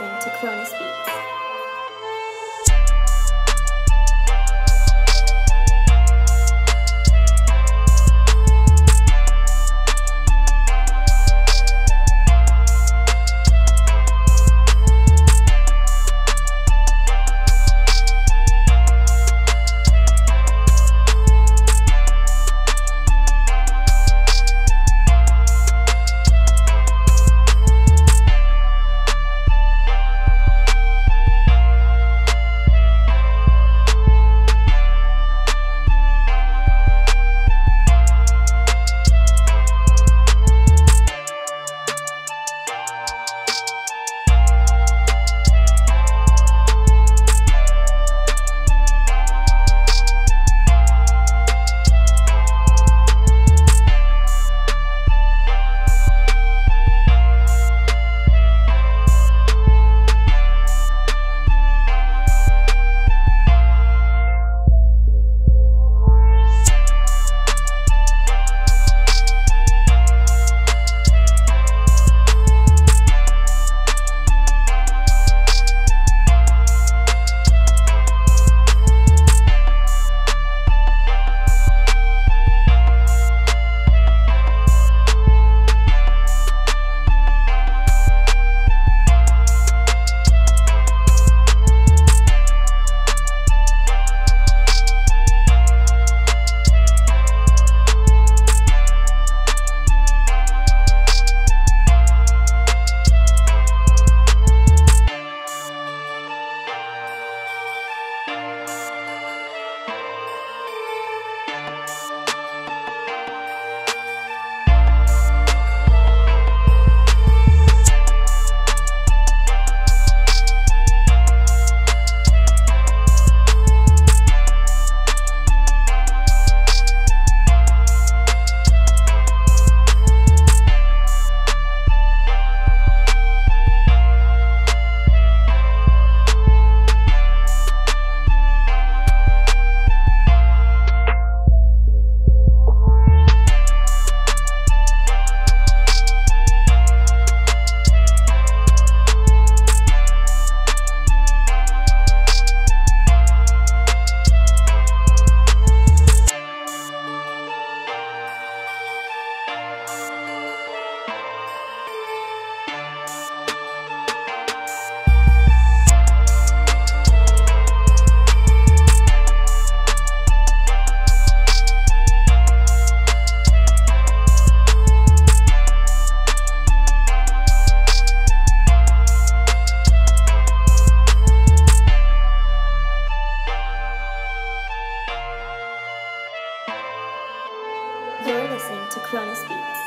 listening to Kronus Beats. You're listening to Kronus Beats.